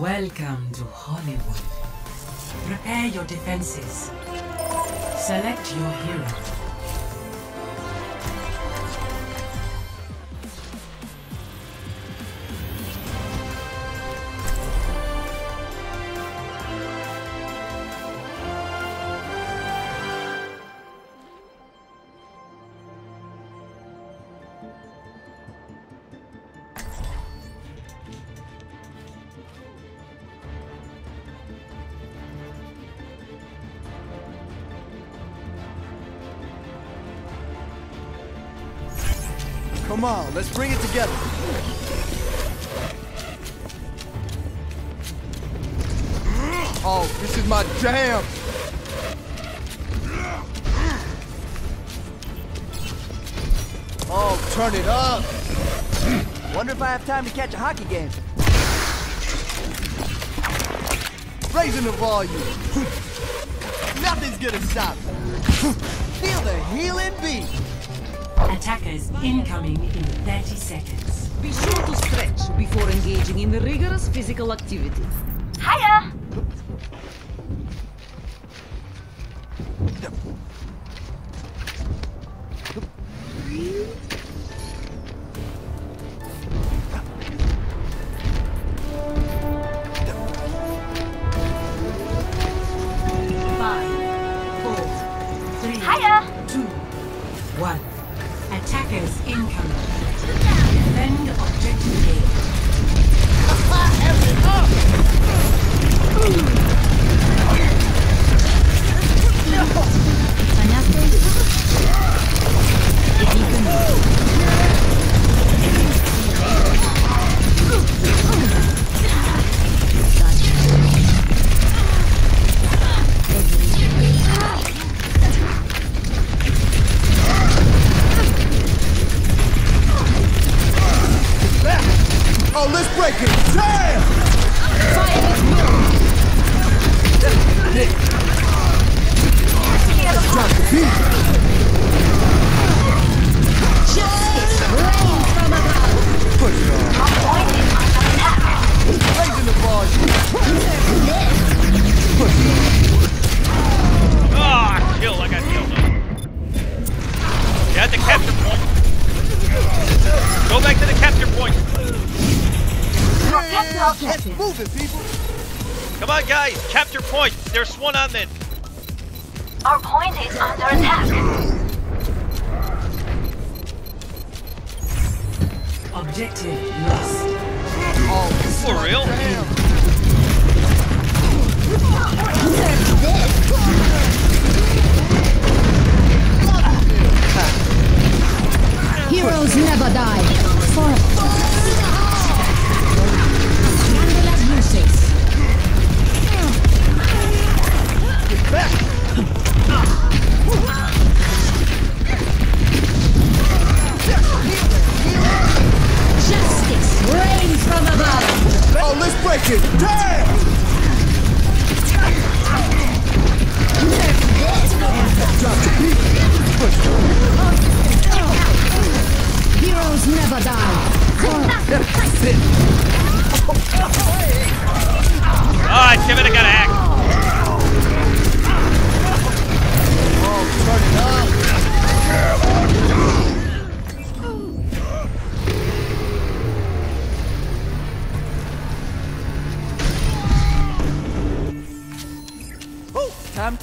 Welcome to Hollywood. Prepare your defenses. Select your hero. Come on, let's bring it together. Oh, this is my jam. Oh, turn it up. Wonder if I have time to catch a hockey game. Raising the volume. Nothing's gonna stop me. Feel the healing beat. Attackers incoming in 30 seconds. Be sure to stretch before engaging in rigorous physical activity. Hiya!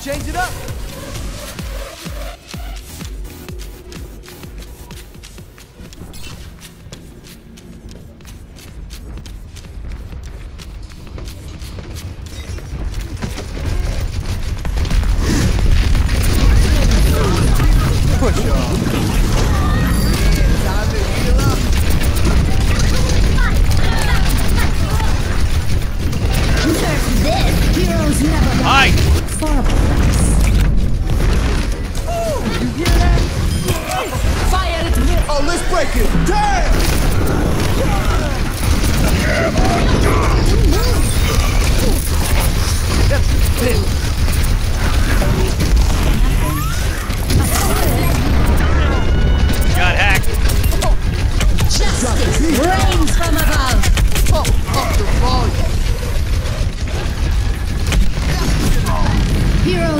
Change it up! Heroes never die. Hi.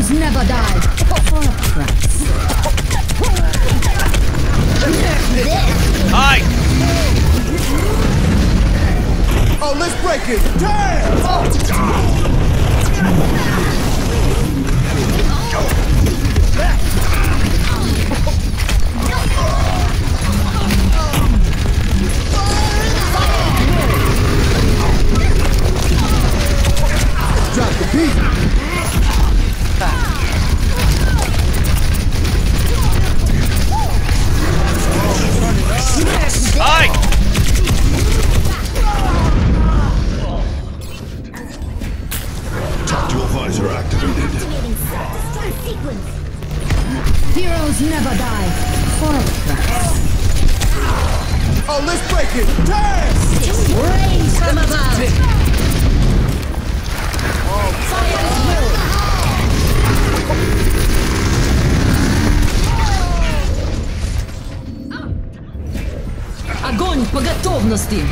Heroes never die for a price. Hi. Oh, let's break it. Damn! Oh. Drop the beat. Hi! Tactical visor activated. Start sequence. Heroes never die. For a price. Oh, let's break it! Rain from above! Fire! Огонь по готовности!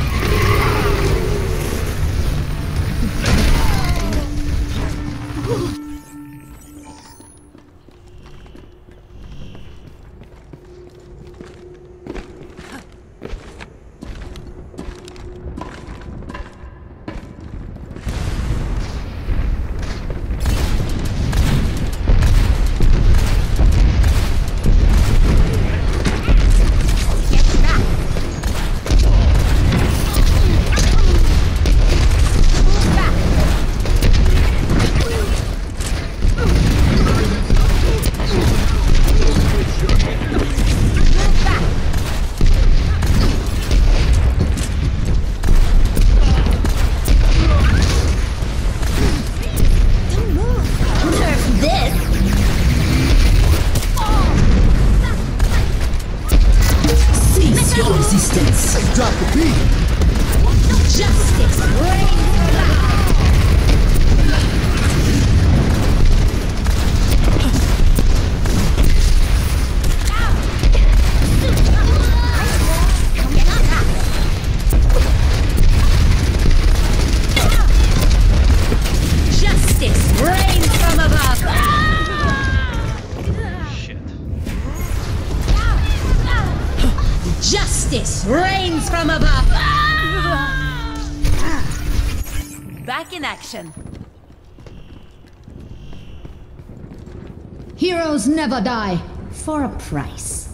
Heroes never die for a price.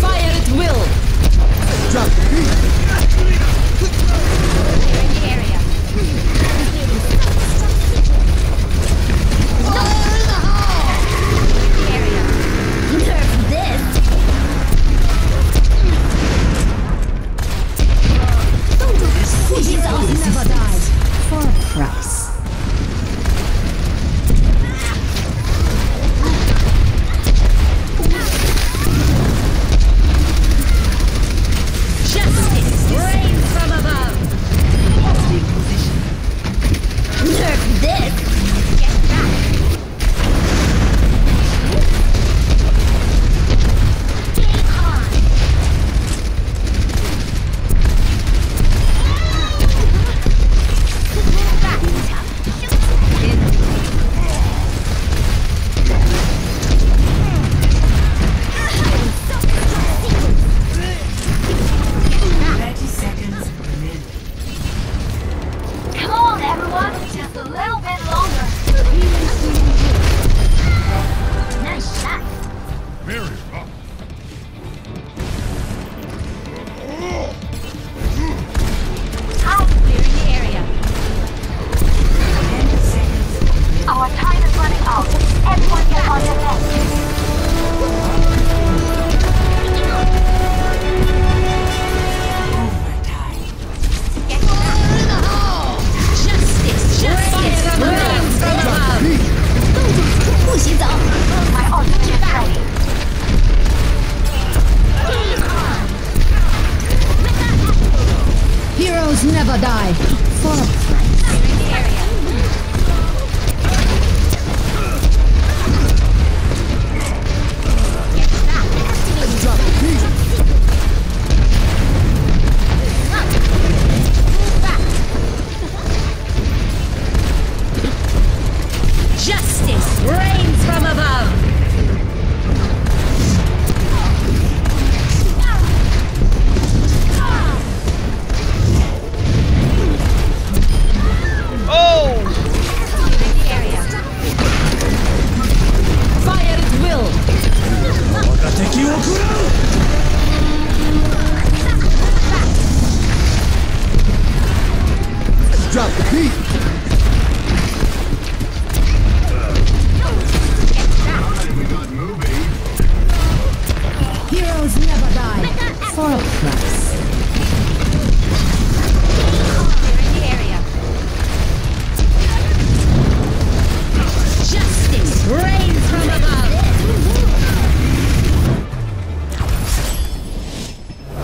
Fire at will. Drop the beat. Justice reigns from above! Drop the beat! We got moving. Heroes never die. For a price. They're in the area. Justice reigns from above.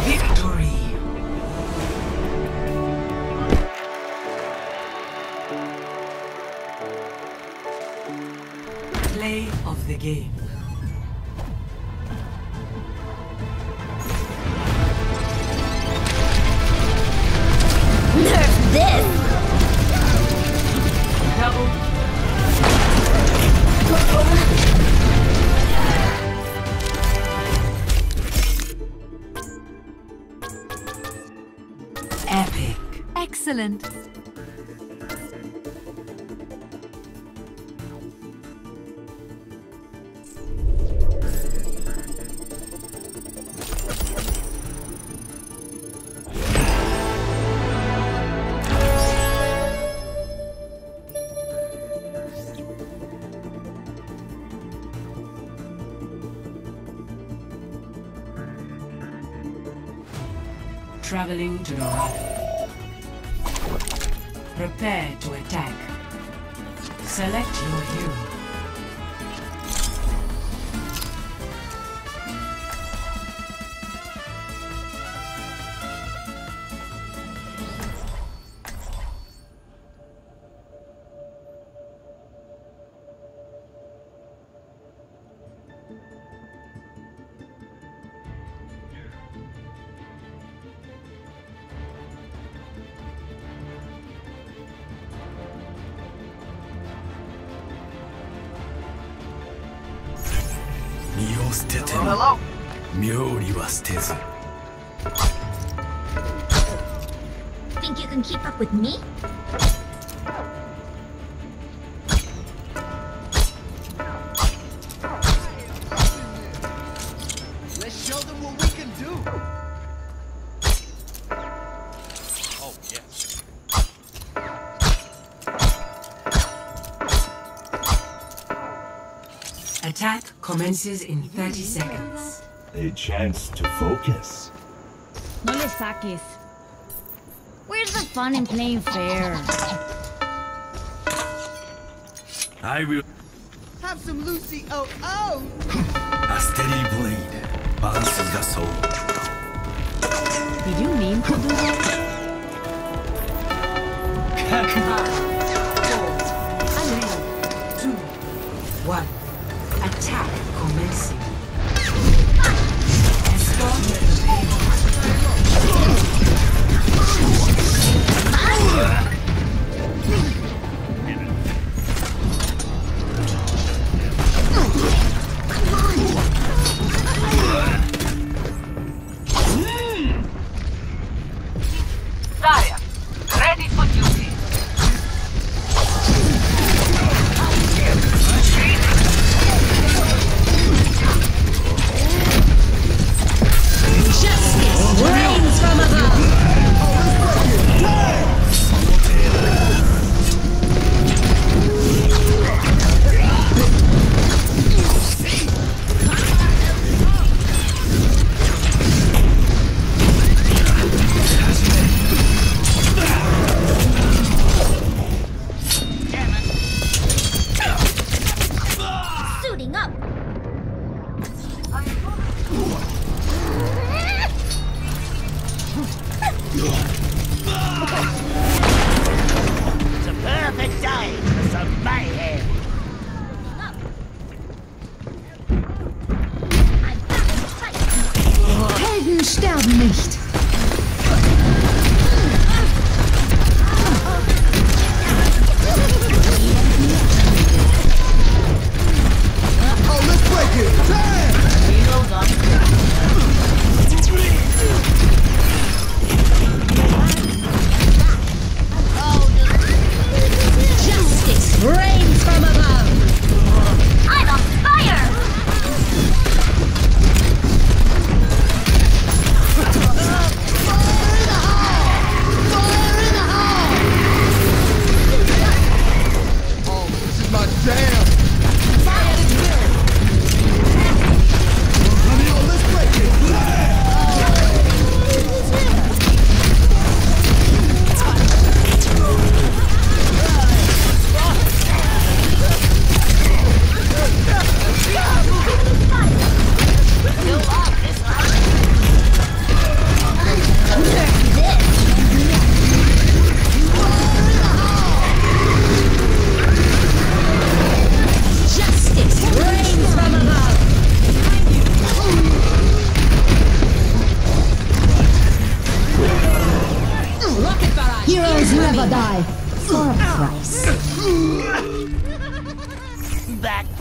Victory. Play of the game. Nerf this! Double. Epic. Excellent. Traveling to the right. Prepare to attack. Select your hero. Hello? Think you can keep up with me? Let's show them what we can do. Oh, yes. Attack commences in 30 seconds. A chance to focus. Monosakis. Where's the fun in playing fair? I will have some Lucy. Oh, oh! A steady blade balances the soul. Did you mean to do that? 3, 2, 1. Attack commencing. Zarya, ready for duty.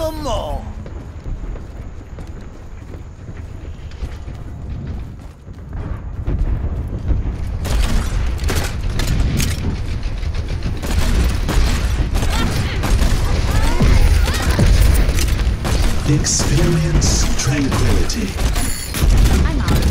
for more. Experience tranquility. I'm out.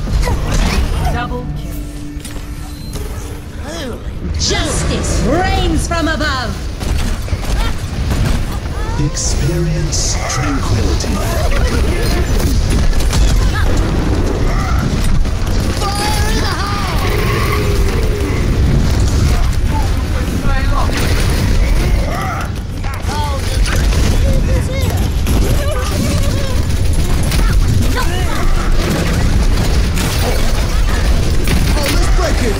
You are dead. Justice reigns from above. Burn up, children. Experience tranquility. Fire in the hole! Let's break it!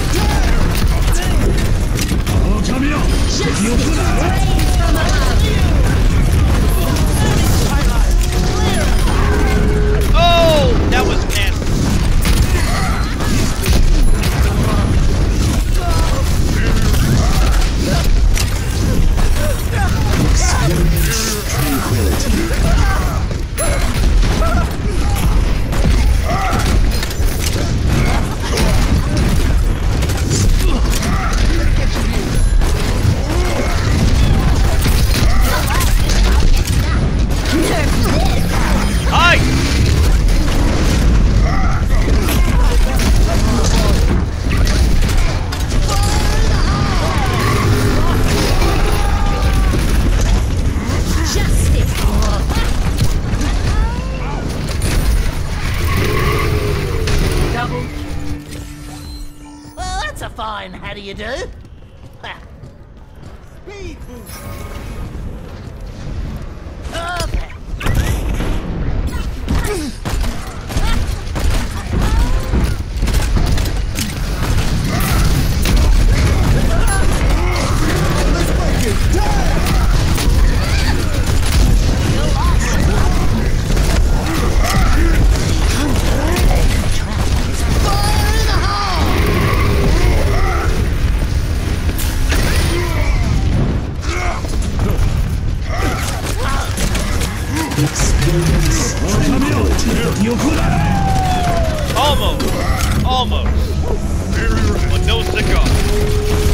Oh, coming up! Justice from above! That was nasty. Experience tranquility. Hi! Fine, how do you do? Speed boost. Okay. Let's break it down. Fire in the hole! Experience tranquility. Almost. But no cigar.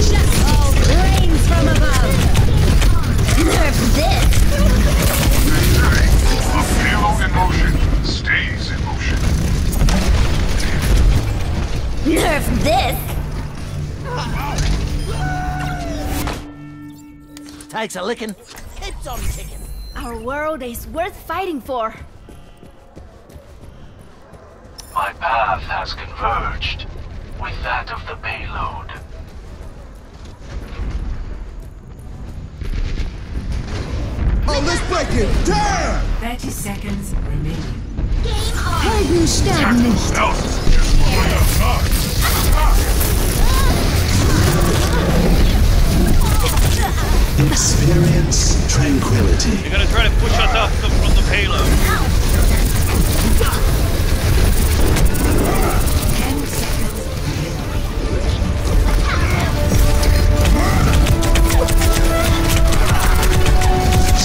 Justice reigns from above. Nerf this. A payload in motion stays in motion. Nerf this. Takes a licking. It's on ticking. Our world is worth fighting for. My path has converged with that of the payload. Oh, let's break it down! 30 seconds remaining. Game on! Heldenstein nicht! Experience tranquility. They're gonna try to push us up from the payload. 10 seconds.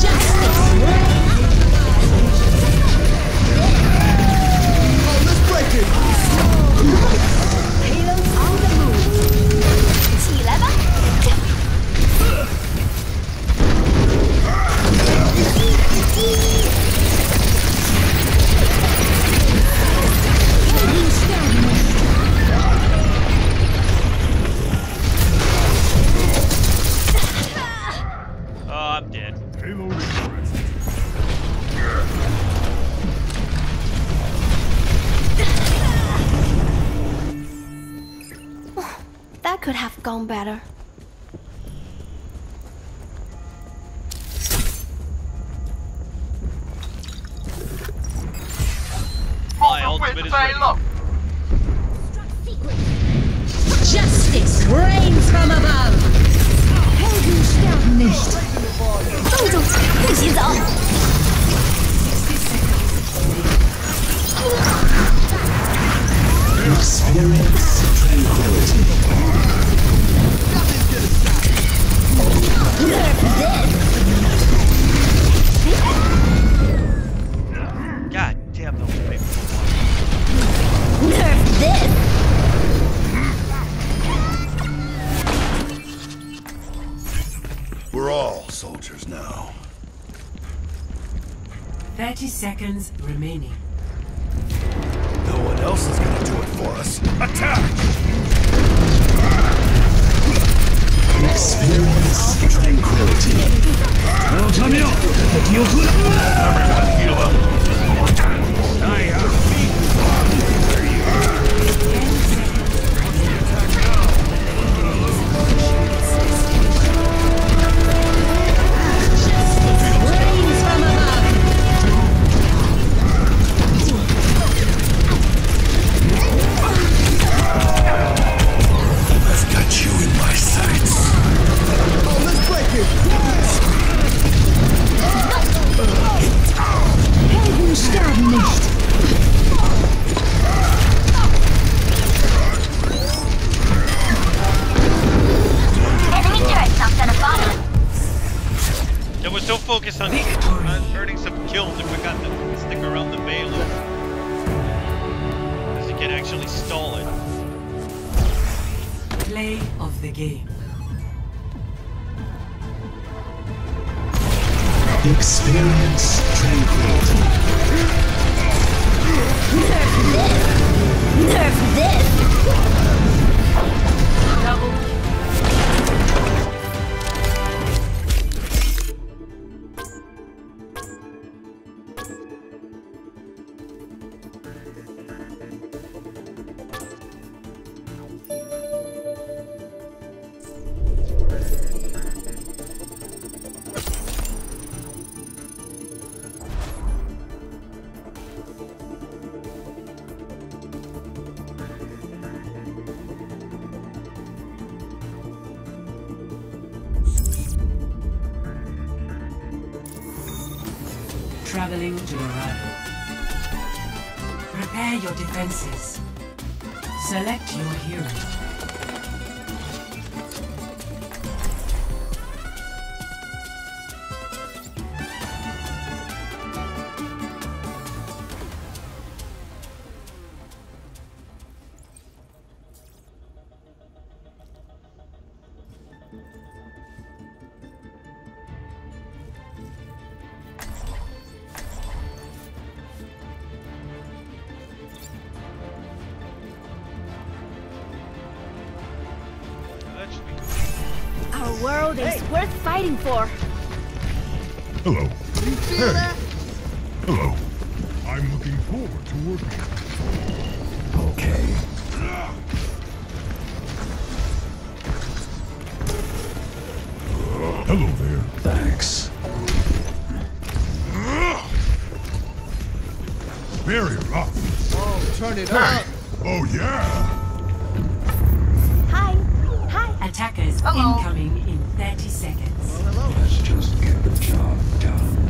Justice. Let's break it. Could have gone better. My ultimate is ready. Justice reigns from above. Heldenstaub nicht. This is all. 60 seconds. Experience tranquility. God damn, those people. Nerf this! We're all soldiers now. 30 seconds remaining. No one else is gonna do it for us. Attack! Experience tranquility. Well, come here. You'll put up. Everyone heal up. I have feet. There you are. I've got you in my sights. Helden sterben nicht. Enemy turrets not gonna follow. They were so focused on earning some kills that we forgot to stick around the payload, because you can actually stall it. Play of the game. Experience tranquility. Nerf this! Double. Traveling to arrival. Prepare your defenses. Select your hero. For. Hello. Hey. Hello. I'm looking forward to working. Okay. Hello there. Thanks. Very rough. Oh, turn it up. Oh yeah. Hi. Hi. Attackers incoming in 30 seconds. Let's just get the job done.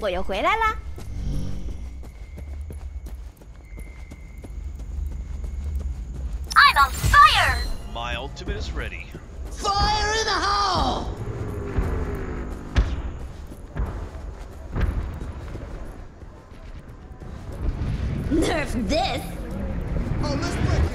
我又回来啦。I'm on fire. My ultimate is ready. Fire in the hole. Nerf this. Oh, let's break it.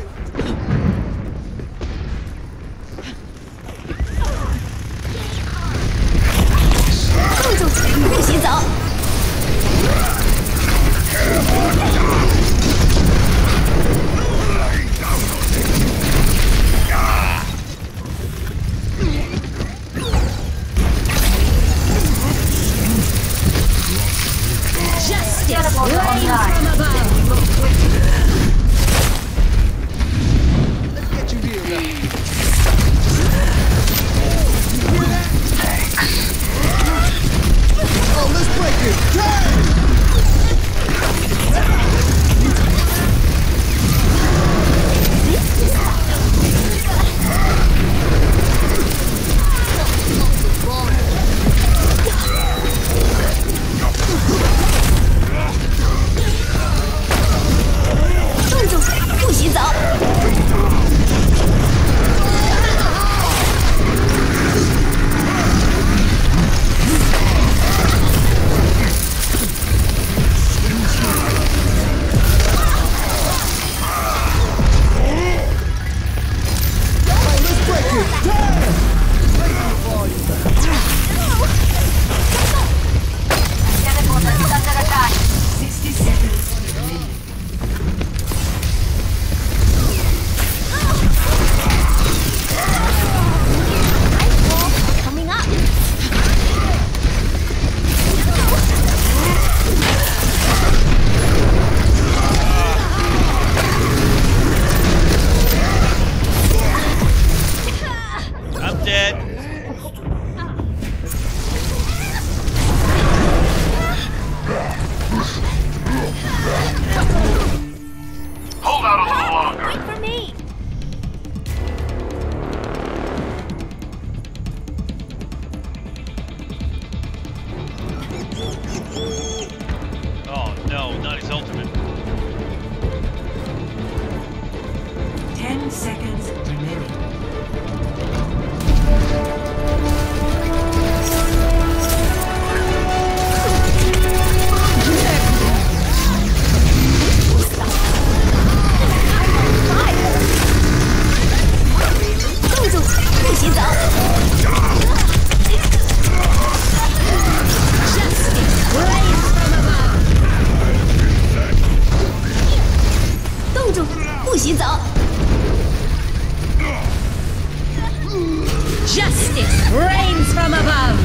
Justice reigns from above!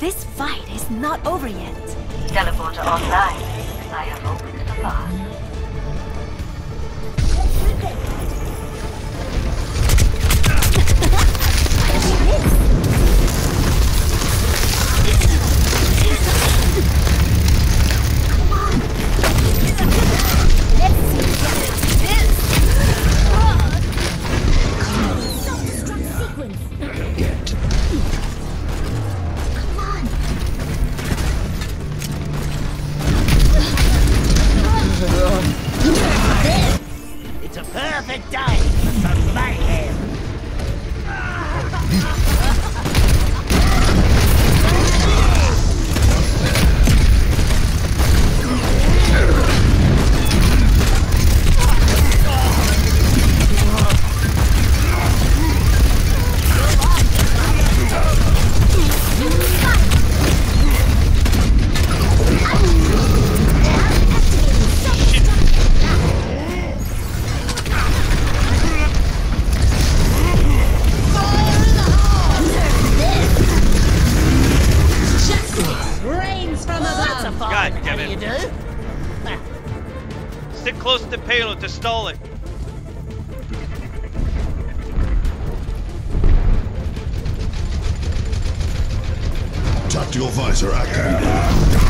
This fight is not over yet. Teleporter online. I have opened the bar. Come on! Let's see what this is! perfect day for mayhem. To stall it. Tactical visor activated.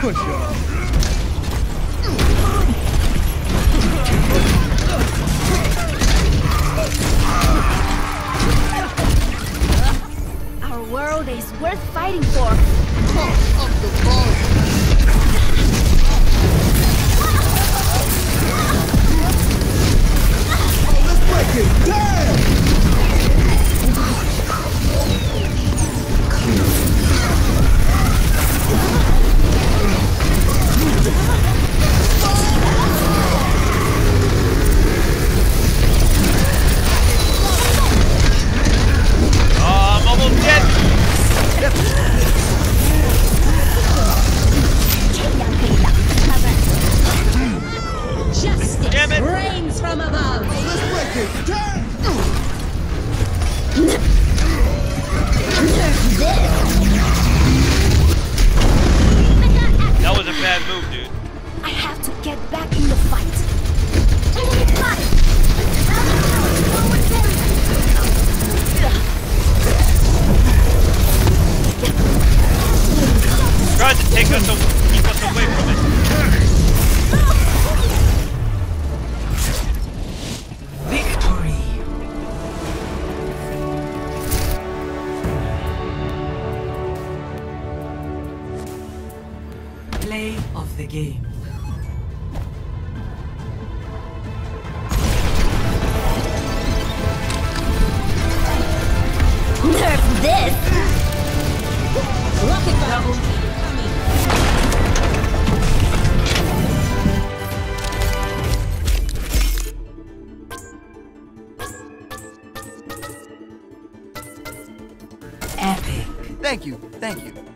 Good job. World is worth fighting for. Top of the ball. Let's break it down. Oh, I'm almost dead. Justice reigns from above. Let's break it down. That was a bad move, dude. I have to get back in the fight. Enemy spotted. Tried to take us away, keep us away from it. Victory. Play of the game. Nerf this. Rocket battle incoming. Epic. Thank you.